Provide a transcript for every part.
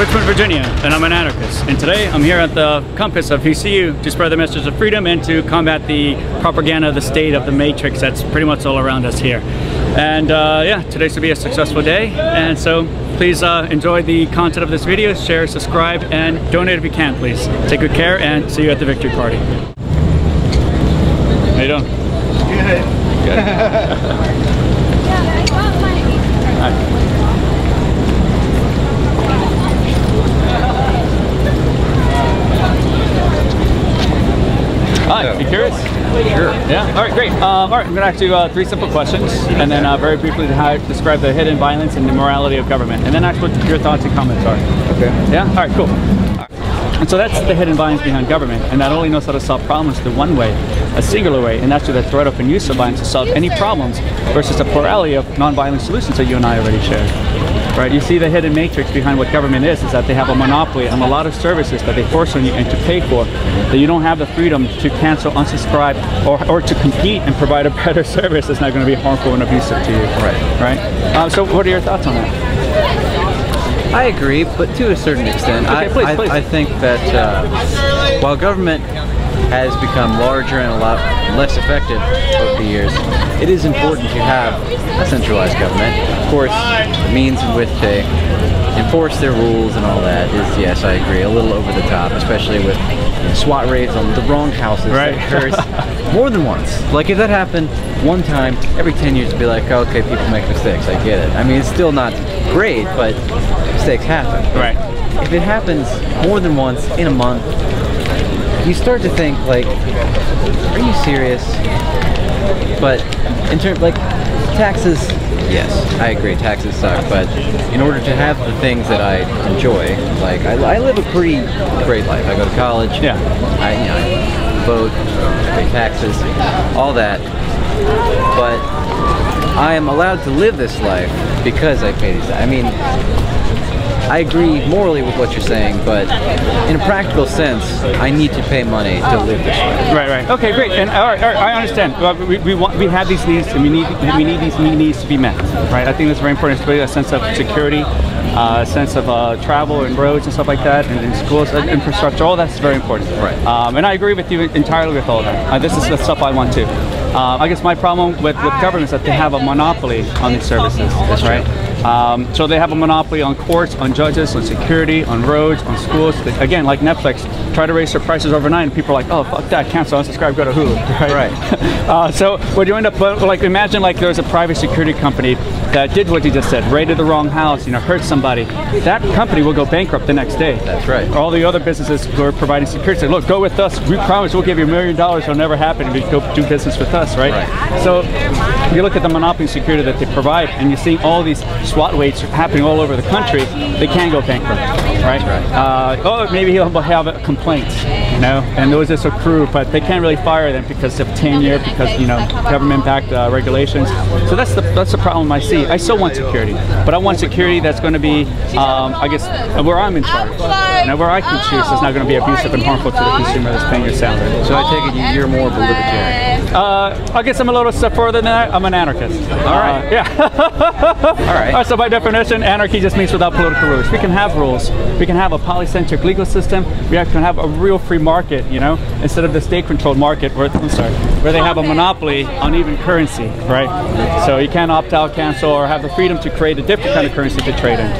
Richmond, Virginia, and I'm an anarchist. And today I'm here at the campus of VCU to spread the message of freedom and to combat the propaganda of the state, of the matrix that's pretty much all around us here. And yeah, today should be a successful day. And so please enjoy the content of this video, share, subscribe, and donate if you can, please. Take good care and see you at the victory party. How you doing? Good. Good. Yeah, I got my... Hi, you curious? Sure. Yeah? Alright, great. Alright, I'm going to ask you three simple questions, and then very briefly describe the hidden violence and immorality of government, and then ask what your thoughts and comments are. Okay. Yeah? Alright, cool. And so that's the hidden violence behind government, and that only knows how to solve problems through one way, a singular way, and that's through the threat of and use of violence to solve any problems versus the plurality of non-violent solutions that you and I already shared. Right, you see the hidden matrix behind what government is that they have a monopoly on a lot of services that they force on you and to pay for, that you don't have the freedom to cancel, unsubscribe, or to compete and provide a better service that's not going to be harmful and abusive to you. Right. Right. So what are your thoughts on that? I agree, but to a certain extent. Okay, please. I think that while government has become larger and a lot less effective over the years, it is important to have a centralized government. Of course, the means in which they enforce their rules and all that is, yes, I agree, a little over the top, especially with SWAT raids on the wrong houses. Right. That occurs more than once. Like, if that happened one time every 10 years, it'd be like, oh, okay, people make mistakes, I get it. I mean, it's still not great, but mistakes happen. Right. If it happens more than once in a month, you start to think, like, are you serious? But in terms, like, taxes, yes, I agree, taxes suck, but in order to have the things that I enjoy, like, I live a pretty great life. I go to college, yeah. I vote, I pay taxes, all that, but I am allowed to live this life because I pay these. I mean, I agree morally with what you're saying, but in a practical sense, I need to pay money to live this way. Right, right. Okay, great. And all right, I understand. We have these needs, and we need these needs to be met. Right. I think that's very important, especially a sense of security, a sense of travel and roads and stuff like that, and schools, and infrastructure. All that's very important. Right. And I agree with you entirely with all that. This is the stuff I want too. I guess my problem with governments is that they have a monopoly on these services. That's right. So they have a monopoly on courts, on judges, on security, on roads, on schools. They, again, like Netflix, try to raise their prices overnight, and people are like, "Oh, fuck that! Cancel, unsubscribe, go to Hulu." Right. So what you end up like? Imagine like there's a private security company that did what you just said, raided the wrong house, you know, hurt somebody. That company will go bankrupt the next day. That's right. All the other businesses who are providing security say, "Look, go with us. We promise we'll give you $1 million. It'll never happen if you go do business with us." Right. Right. So you look at the monopoly security that they provide, and you see all these SWAT raids happening all over the country, they can go bankrupt, right? Oh, maybe he'll have a complaint, you know, and those just accrue, but they can't really fire them because of tenure, because, you know, government-backed regulations. So that's the problem I see. I still want security, but I want security that's going to be, I guess, where I'm in charge, you know, where I can choose. It's not going to be abusive and harmful to the consumer that's paying your salary. So I take it you're more of a libertarian. I guess I'm a little step further than that. I'm an anarchist. All right. Yeah. All right. So by definition, anarchy just means without political rules. We can have rules. We can have a polycentric legal system. We can have a real free market, you know, instead of the state-controlled market where, I'm sorry, where they have a monopoly on even currency, right? So you can't opt out, cancel, or have the freedom to create a different kind of currency to trade in.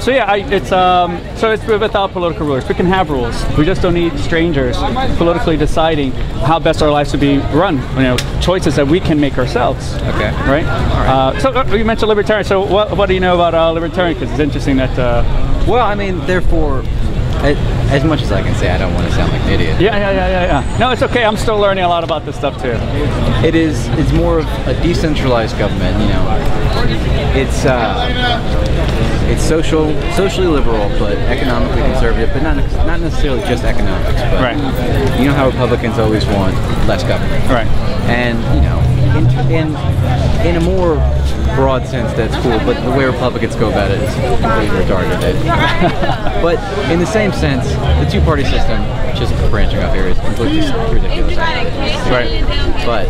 So yeah, it's without political rules. We can have rules. We just don't need strangers politically deciding how best our lives should be run. You know, choices that we can make ourselves. Okay. Right. So you mentioned libertarian. So what do you know about libertarian? Because it's interesting that. Well, I mean, therefore, as much as I can say, I don't want to sound like an idiot. Yeah. No, it's okay. I'm still learning a lot about this stuff too. It's more of a decentralized government. You know, it's socially liberal, but economically conservative. But not necessarily just economics. But right. You know how Republicans always want less government. Right. And you know, in a more broad sense, that's cool, but the way Republicans go about it is completely retarded. But in the same sense, the two-party system, just branching off here, is completely ridiculous. Right. But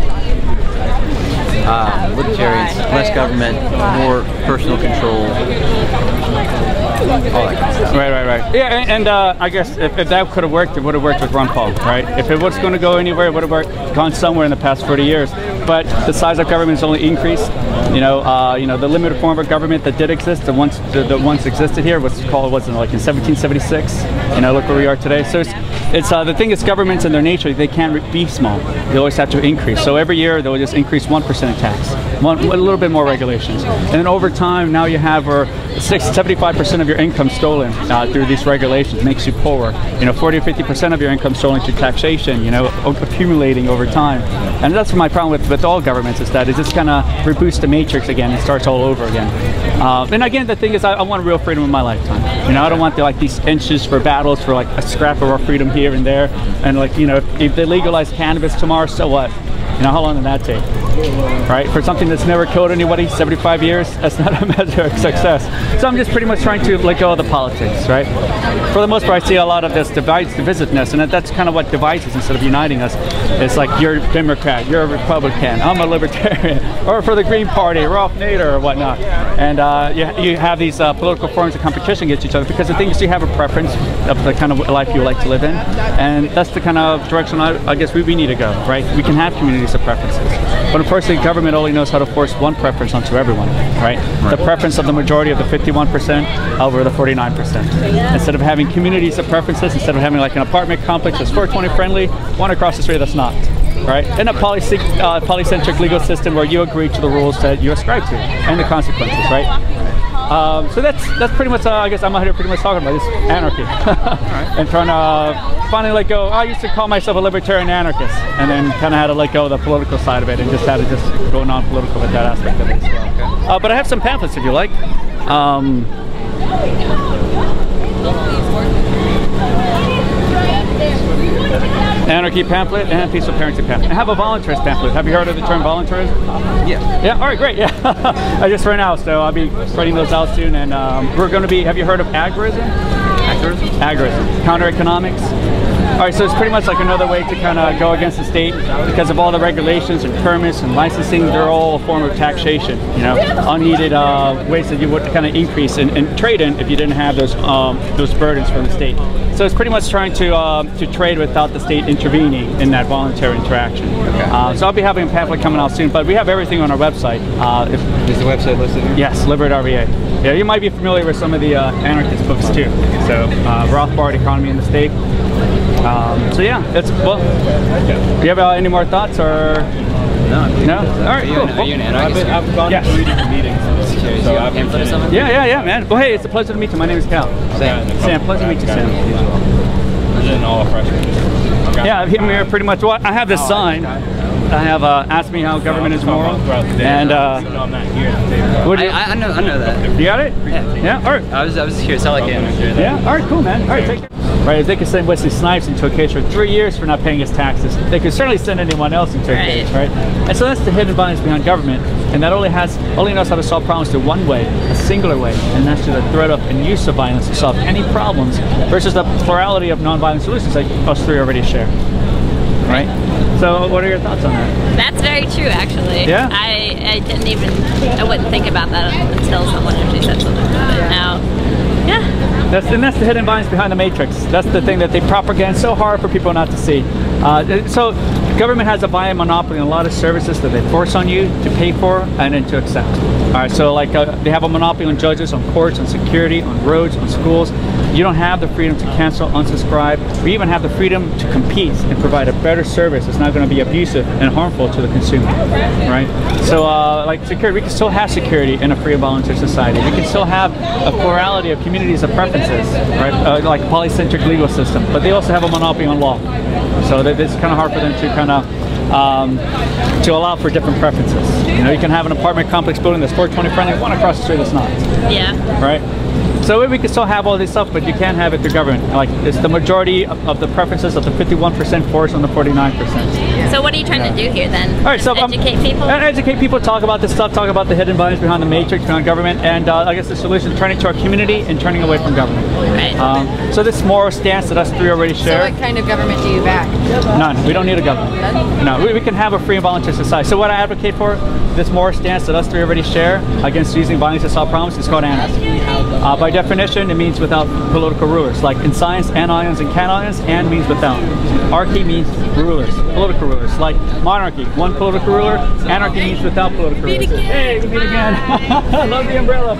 libertarians, less government, more personal control. All that kind of stuff. Right, right, right. Yeah, and I guess if that could have worked, it would have worked with Ron Paul, right? If it was going to go anywhere, it would have gone somewhere in the past 40 years. But the size of government has only increased. You know, the limited form of government that did exist, that once existed here, was called, wasn't it, like in 1776? You know, look where we are today. So it's the thing is, governments in their nature, they can't be small. They always have to increase. So every year they'll just increase 1% in tax, a little bit more regulations, and then over time now you have 75% of your income stolen through these regulations. Makes you poorer. You know, 40 or 50% of your income stolen through taxation. You know, accumulating over time, and that's my problem with all governments, is that it just kind of reboots the matrix again and starts all over again. And again, the thing is, I want real freedom in my lifetime. You know, I don't want these inches for battles for like a scrap of our freedom here and there. And like, you know, if they legalize cannabis tomorrow, so what? You know, how long did that take? Right? For something that's never killed anybody, 75 years, that's not a measure of success. So I'm just pretty much trying to let go of the politics, right? For the most part, I see a lot of this divisiveness, and that's kind of what divides us instead of uniting us. It's like, you're a Democrat, you're a Republican, I'm a Libertarian, or for the Green Party, Ralph Nader or whatnot. And you have these political forms of competition against each other, because the thing is, you have a preference of the kind of life you like to live in, and that's the kind of direction I guess we need to go, right? We can have communities of preferences. But unfortunately, government only knows how to force one preference onto everyone, right? The preference of the majority of the 51% over the 49%. Instead of having communities of preferences, instead of having like an apartment complex that's 420 friendly, one across the street that's not. Right? In a polycentric legal system where you agree to the rules that you ascribe to and the consequences, right? So that's pretty much, I guess I'm out here pretty much talking about this anarchy. And trying to finally let go. I used to call myself a libertarian anarchist, and then kind of had to let go of the political side of it and just had to just go non-political with that aspect of it as well. But I have some pamphlets if you like. Anarchy pamphlet and peaceful parenting pamphlet. I have a voluntarist pamphlet. Have you heard of the term voluntarism? Yeah. Yeah. All right. Great. Yeah. I just ran out, so I'll be writing those out soon. And we're going to be. Have you heard of agorism? Agorism. Agorism. Counter economics. All right. So it's pretty much like another way to kind of go against the state, because of all the regulations and permits and licensing. They're all a form of taxation. You know, unneeded ways that you would kind of increase and trade in if you didn't have those burdens from the state. So it's pretty much trying to trade without the state intervening in that voluntary interaction. Okay. So I'll be having a pamphlet coming out soon, but we have everything on our website. Is the website listed here? Yes, Liberate RVA. Yeah, you might be familiar with some of the anarchist books too. So Rothbard, Economy and the State. So yeah, that's well. Do you have any more thoughts or? No. No. All right. Cool. Are you an anarchist? I've gone to three different meetings. So yeah, man. Well, hey, it's a pleasure to meet you. My name is Cal. Sam, pleasure to meet you, Sam. Yeah, I'm here pretty much. Well, I have this sign. I have asked me how government is moral, and I know that. You got it? Yeah. All right. I was curious. I like it. Yeah. All right. Cool, man. All right. Take care. Right, if they could send Wesley Snipes into a cage for 3 years for not paying his taxes, they could certainly send anyone else into a cage, right? And so that's the hidden violence behind government, and that only knows how to solve problems through one way, a singular way, and that's through the threat of and use of violence to solve any problems, versus the plurality of non-violent solutions that us three already share, right? So what are your thoughts on that? That's very true, actually. Yeah? I wouldn't think about that until someone actually said something about it. That's the hidden violence behind the matrix. That's the thing that they propagate so hard for people not to see. So government has a buying monopoly on a lot of services that they force on you to pay for and then to accept. All right, so like they have a monopoly on judges, on courts, on security, on roads, on schools. You don't have the freedom to cancel, unsubscribe, or even have the freedom to compete and provide a better service that's not going to be abusive and harmful to the consumer, right? So like security, we can still have security in a free and voluntary society. We can still have a plurality of communities of preferences, right? Like a polycentric legal system, but they also have a monopoly on law. So it's kind of hard for them to kind of to allow for different preferences. You know, you can have an apartment complex building that's 420 friendly, one across the street that's not. Yeah. Right? So we can still have all this stuff, but you can't have it through government. Like, it's the majority of the preferences of the 51% force on the 49%. So what are you trying to do here then? All right, so educate people? Educate people, talk about this stuff, talk about the hidden values behind the matrix, behind government, and I guess the solution is turning to our community and turning away from government. Right. So this moral stance that us three already share. So what kind of government do you back? None. We don't need a government. None? No, we can have a free and volunteer society. So what I advocate for, this moral stance that us three already share against using violence to solve problems is called anarchism. By definition, it means without political rulers. Like in science, anions and cations, an means without. Archy means rulers, political rulers. Like monarchy, one political ruler. Anarchy means without political rulers. Hey, we meet again. I love the umbrella.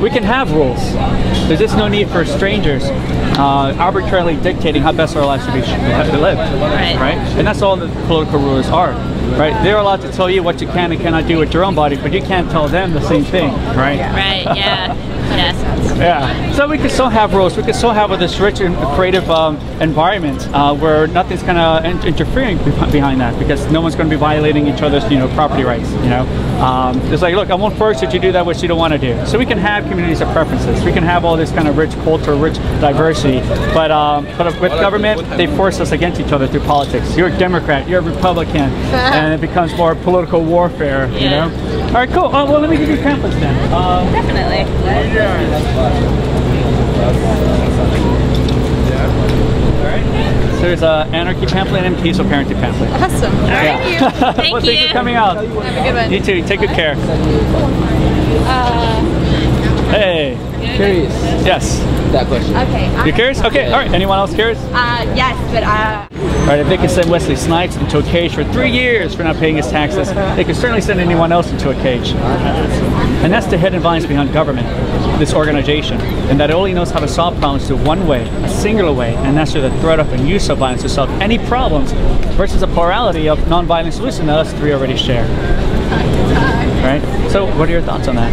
We can have rules. There's just no need for strangers arbitrarily dictating how best our lives should be lived. Right? And that's all the political rulers are. Right? They're allowed to tell you what you can and cannot do with your own body, but you can't tell them the same thing. Right? Right, yeah. Yeah. So we can still have rules. We can still have this rich and creative environment where nothing's kind of interfering behind that, because no one's going to be violating each other's, property rights. It's like, look, I won't force you to do that which you don't want to do. So we can have communities of preferences. We can have all this kind of rich culture, rich diversity. But with government, they force us against each other through politics. You're a Democrat. You're a Republican, and it becomes more political warfare. You know. All right, cool. Well, let me give you pamphlets then. Definitely. So there's an anarchy pamphlet and peaceful parenting pamphlet. Awesome. All right. Thank you. Well, thanks for coming out. Have a good one. You too. Take good care. Hey. Curious. Yes. That question. Okay. You're curious? Okay. All right. Anyone else curious? Yes, but All right. If they can send Wesley Snipes into a cage for 3 years for not paying his taxes, they can certainly send anyone else into a cage. And that's the hidden violence behind government, this organization, and that it only knows how to solve problems through one way, a singular way, and that's through the threat of and use of violence to solve any problems versus a plurality of non-violent solutions that us three already share. Right? So, what are your thoughts on that?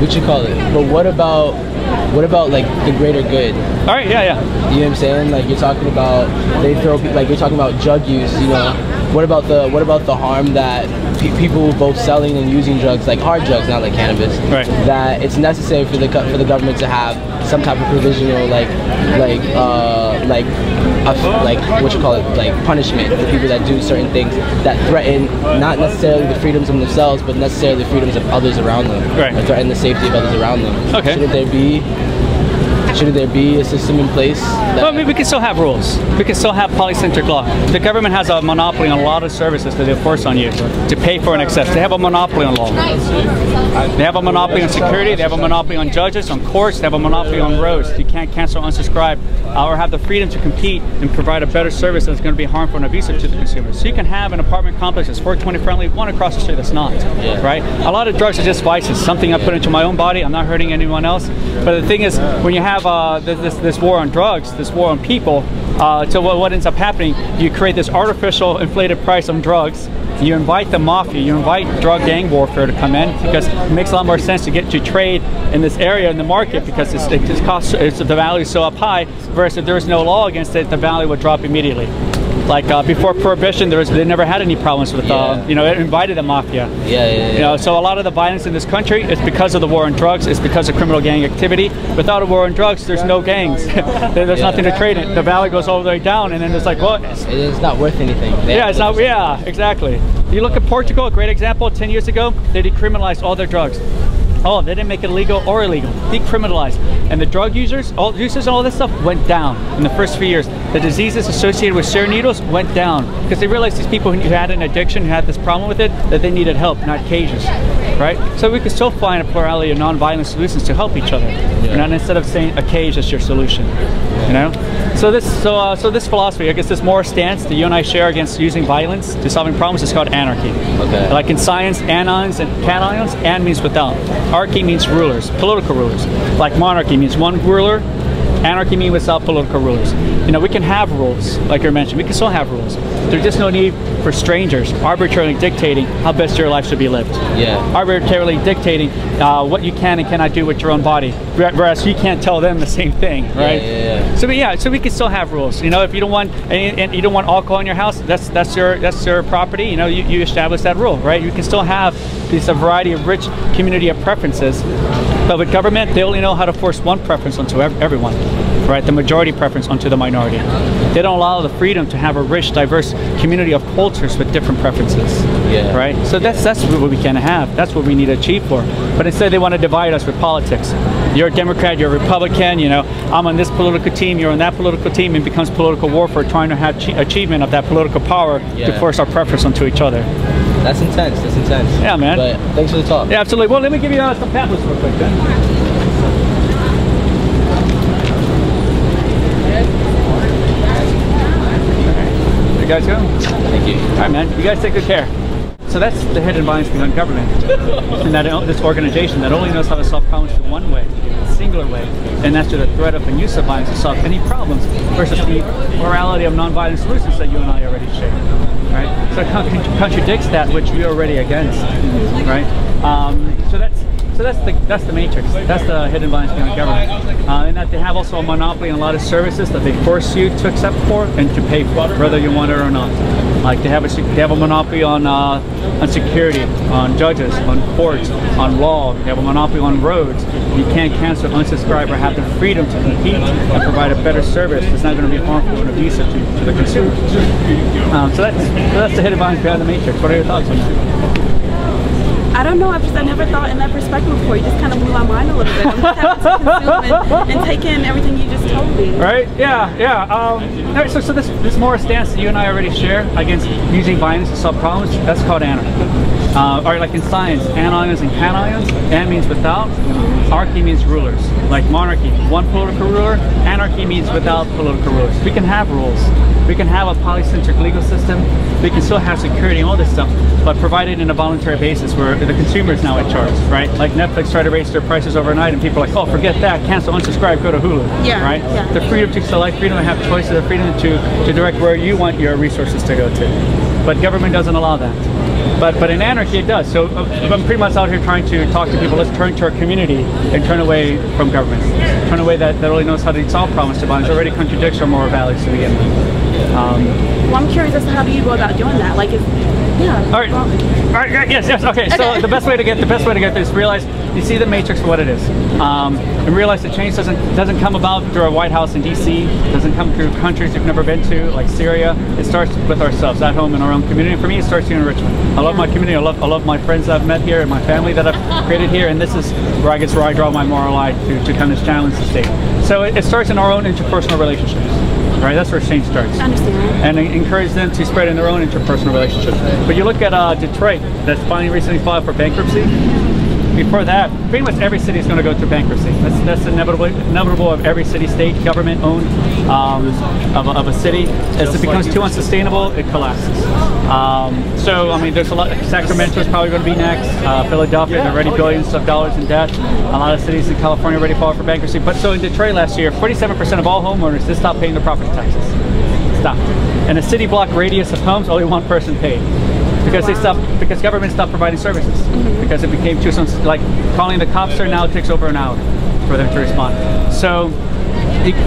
What you call it? But what about like the greater good? All right, yeah. You know what I'm saying? Like you're talking about you're talking about drug use. You know, what about the harm that people both selling and using drugs, like hard drugs, not like cannabis. Right. That it's necessary for the government to have some type of provisional like punishment for people that do certain things that threaten not necessarily the freedoms of themselves, but necessarily the freedoms of others around them, or threaten the safety of others around them. Okay. Shouldn't there be a system in place? Well, I mean, we can still have rules. We can still have polycentric law. The government has a monopoly on a lot of services that they force on you to pay for in excess. They have a monopoly on law. They have a monopoly on security. They have a monopoly on judges, on courts. They have a monopoly on roads. You can't cancel, unsubscribe, or have the freedom to compete and provide a better service that's going to be harmful and abusive to the consumer. So you can have an apartment complex that's 420 friendly, one across the street that's not. Right? A lot of drugs are just vices. Something I put into my own body. I'm not hurting anyone else. But the thing is, when you have this war on drugs, this war on people, so what ends up happening, you create this artificial inflated price on drugs. You invite the mafia, you invite drug gang warfare to come in, because it makes a lot more sense to get to trade in this area in the market, because the value is so up high, versus if there was no law against it, the value would drop immediately. Like before Prohibition, they never had any problems with, it invited the mafia. So a lot of the violence in this country is because of the war on drugs, it's because of criminal gang activity. Without a war on drugs, there's no gangs. There's nothing to trade in. The value goes all the way down, and then it's like, what? Well, it's not worth anything. Exactly. You look at Portugal, a great example, 10 years ago, they decriminalized all their drugs. Oh, they didn't make it legal or illegal. Decriminalized. And the drug users, all this stuff went down in the first few years. The diseases associated with sear needles went down because they realized these people who had an addiction, who had this problem with it, that they needed help, not cages. Right? So we could still find a plurality of non-violent solutions to help each other. And instead of saying a cage is your solution. So this philosophy, I guess this moral stance that you and I share against using violence to solving problems is called anarchy. Like in science, anions and cations, an means without. Archy means rulers, political rulers. Like monarchy means one ruler, anarchy means without political rulers. We can have rules, like you mentioned, we can still have rules. There's just no need for strangers arbitrarily dictating how best your life should be lived. Arbitrarily dictating what you can and cannot do with your own body, whereas you can't tell them the same thing, right? So we can still have rules. If you don't want and you don't want alcohol in your house, that's your property. You establish that rule, right? You can still have this variety of rich community of preferences. But with government, they only know how to force one preference onto everyone. right? The majority preference onto the minority. They don't allow the freedom to have a rich, diverse community of cultures with different preferences, yeah, right? So that's what we can have. That's what we need to achieve for. But instead, they want to divide us with politics. You're a Democrat, you're a Republican, you know, I'm on this political team, you're on that political team, and it becomes political warfare, trying to have achievement of that political power to force our preference onto each other. That's intense, that's intense. Yeah, man. But thanks for the talk. Yeah, absolutely. Well, let me give you some pamphlets real quick, then. You guys go? Thank you. All right, man. You guys take good care. So that's the hidden violence behind government. And that this organization that only knows how to solve problems in one way, a singular way, and that's through the threat of and use of violence to solve any problems versus the morality of nonviolent solutions that you and I already share. Right? So it contradicts that which we're already against. Right? So that's the matrix. That's the hidden violence behind government, and that they have also a monopoly on a lot of services that they force you to accept for and to pay for, whether you want it or not. Like they have a monopoly on security, on judges, on courts, on law. They have a monopoly on roads. You can't cancel, unsubscribe, or have the freedom to compete and provide a better service that's not going to be harmful and abusive to the consumer. So that's the hidden violence behind the matrix. What are your thoughts on that? I don't know, I never thought in that perspective before. You just kind of blew my mind a little bit. I'm just having to consume and take in everything you just told me. Right? Yeah, yeah. So this moral stance that you and I already share against using violence to solve problems, that's called anarchy. Or like in science, anions and cations. An means without, archy means rulers. Like monarchy, one political ruler. Anarchy means without political rulers. We can have rules. We can have a polycentric legal system. We can still have security and all this stuff, but provided in a voluntary basis where the consumer is now in charge, right? Like Netflix tried to raise their prices overnight and people are like, oh, forget that, cancel, unsubscribe, go to Hulu, right? Yeah. The freedom to select, freedom to have choices, the freedom to direct where you want your resources to go to. But government doesn't allow that. But in anarchy it does. So I'm pretty much out here trying to talk to people. Let's turn to our community and turn away from government. Turn away that only knows how to solve problems to bonds. It already contradicts our moral values to begin with. Well, I'm curious as to how do you go about doing that? Like, All right. Yes. Okay. So the best way to get this, realize you see the matrix for what it is, and realize that change doesn't come about through a White House in D.C. Doesn't come through countries you've never been to, like Syria. It starts with ourselves at home in our own community. For me, it starts here in Richmond. I love my community. I love my friends that I've met here and my family that I've created here. And this is where I guess where I draw my moral line to kind of challenge the state. So it starts in our own interpersonal relationships. Right, that's where change starts. And encourage them to spread in their own interpersonal relationships. But you look at Detroit, that's finally recently filed for bankruptcy. Before that, pretty much every city is going to go through bankruptcy. That's inevitable of every city, state, government owned of a city. As it becomes too unsustainable, it collapses. So I mean, there's a lot. Sacramento is probably going to be next. Philadelphia is already billions of dollars in debt. A lot of cities in California already filed for bankruptcy. But so in Detroit last year, 47% of all homeowners did stop paying their property taxes. Stop. And a city block radius of homes, only one person paid. Because they stopped, because government stopped providing services. Because it became too, like calling the cops there now, it takes over an hour for them to respond. So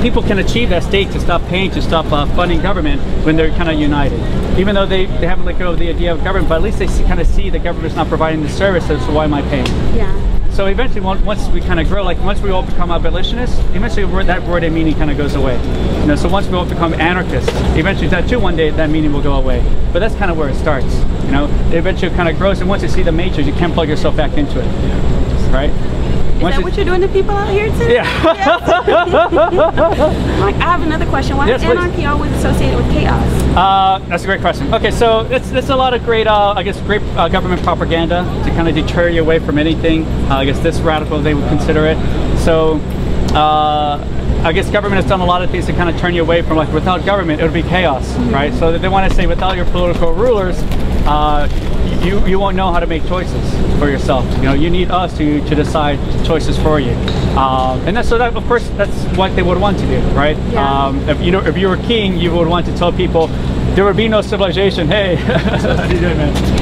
people can achieve that state to stop paying, to stop funding government when they're kind of united. Even though they haven't let go of the idea of government, but at least they kind of see that government's not providing the services, so why am I paying? Yeah. So eventually, once we kind of grow, like once we all become abolitionists, eventually that word and meaning kind of goes away. You know, so once we all become anarchists, eventually that too, one day that meaning will go away. But that's kind of where it starts. You know, it eventually kind of grows, and once you see the matrix, you can't plug yourself back into it, right? Is that what you're doing to people out here too? Yeah. Like, I have another question. Why is anarchy always associated with chaos? That's a great question. Okay, so it's a lot of great, great government propaganda to kind of deter you away from anything. I guess this radical they would consider it. So. I guess government has done a lot of things to kind of turn you away from, like, without government, it would be chaos, right? So they want to say without your political rulers, you won't know how to make choices for yourself. You know, you need us to decide choices for you. And that's, so that, of course, that's what they would want to do, right? Yeah. If you were king, you would want to tell people, there would be no civilization. Hey,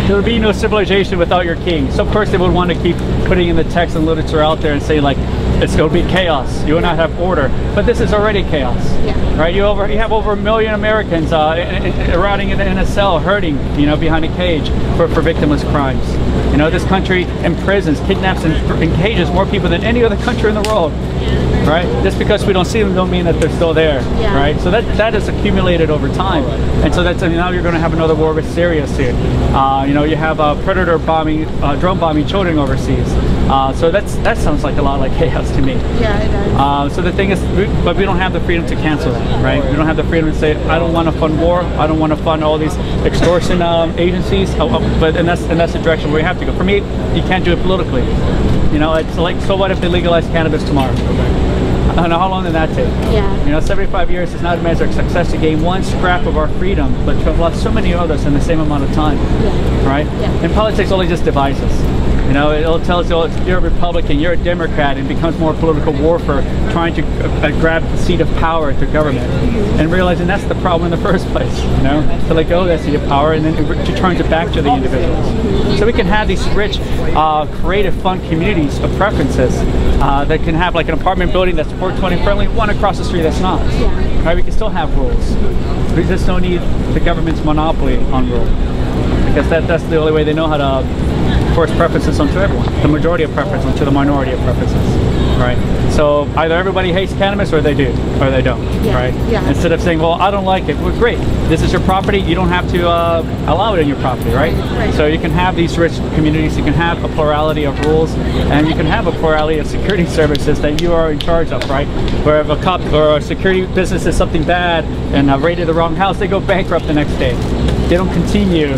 there would be no civilization without your king. So of course they would want to keep putting in the text and literature out there and say, like, it's going to be chaos. You will not have order. But this is already chaos, right? You have over 1 million Americans rotting in a cell, hurting, you know, behind a cage for victimless crimes. You know, this country imprisons, kidnaps, and cages more people than any other country in the world. right? Just because we don't see them don't mean that they're still there, yeah. Right? So that is accumulated over time. And so that's, I mean, now you're going to have another war with Syria soon. You know, you have predator bombing, drone bombing children overseas. So that sounds like a lot like chaos to me. Yeah, it does. So the thing is, but we don't have the freedom to cancel that, right? We don't have the freedom to say, I don't want to fund war. I don't want to fund all these extortion agencies. But and that's the direction where you have to go. For me, you can't do it politically. You know, it's like, so what if they legalize cannabis tomorrow? I don't know, how long did that take? Yeah. You know, 75 years is not a measure of success to gain one scrap of our freedom, but to have lost so many others in the same amount of time, yeah. Right? Yeah. And politics only just divides us. You know, it'll tell us, oh, you're a Republican, you're a Democrat, and becomes more political warfare, trying to grab the seat of power at the government, and realizing that's the problem in the first place, you know? To let go of that seat of power, and then it returns it back to the individuals. So we can have these rich, creative, fun communities of preferences that can have like an apartment building that's 420 friendly, one across the street that's not. Right? We can still have rules. We just don't need the government's monopoly on rule. Because that's the only way they know how to force preferences onto everyone, the majority of preference onto the minority of preferences, right? So either everybody hates cannabis or they do, or they don't, yeah, right? Yeah. Instead of saying, well, I don't like it, well, great, this is your property, you don't have to allow it in your property, right? Right? So you can have these rich communities, you can have a plurality of rules, and you can have a plurality of security services that you are in charge of, right? Where if a cop or a security business is something bad and raided the wrong house, they go bankrupt the next day. They don't continue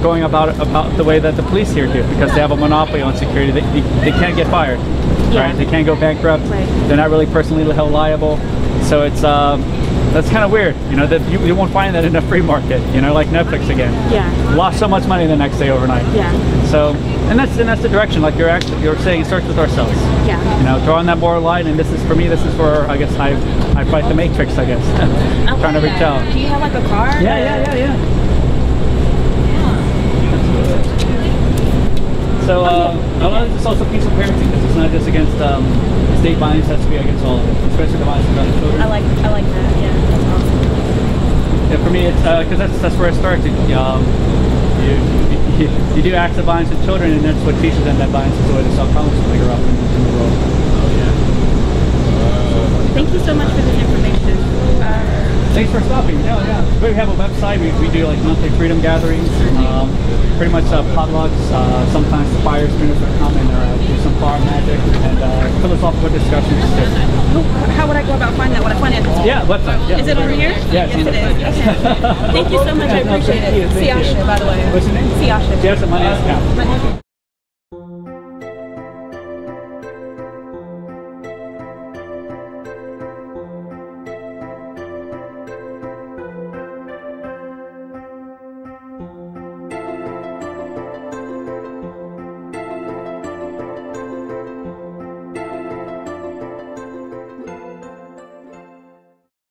going about the way that the police here do, because they have a monopoly on security. They can't get fired, yeah. Right? They can't go bankrupt. Right. They're not really personally held liable. So it's that's kind of weird, you know. That you won't find that in the free market, you know, like Netflix again. Yeah. Lost so much money the next day overnight. Yeah. So and that's the direction. Like you're saying, it starts with ourselves. Yeah. You know, drawing that moral line, and this is for me. This is for, I guess, I fight the Matrix. I guess. Okay. Trying to reach out. Do you have like a card? Yeah. So I want to just also peaceful parenting, because it's not just against state violence, has to be against all of it, especially the violence against children. I like that, yeah, that's awesome. Yeah, for me, it's because that's where it starts. You do acts of violence with children, and that's what teaches them that violence is the way to solve problems when they grow up in the world. Oh, yeah. Thank you so much for this information. Thanks for stopping. No, yeah. We have a website. We do like monthly freedom gatherings, pretty much potlucks. Sometimes the fire students will come and do some fire magic and philosophical discussions. How would I go about finding that? Would I find it? Yeah, website. Yeah. Is it on here? Yeah, yes, it is. Okay. Thank you so much. I appreciate it. Siasha, by the way. What's your name? Siasha. Yes, my name is Kat.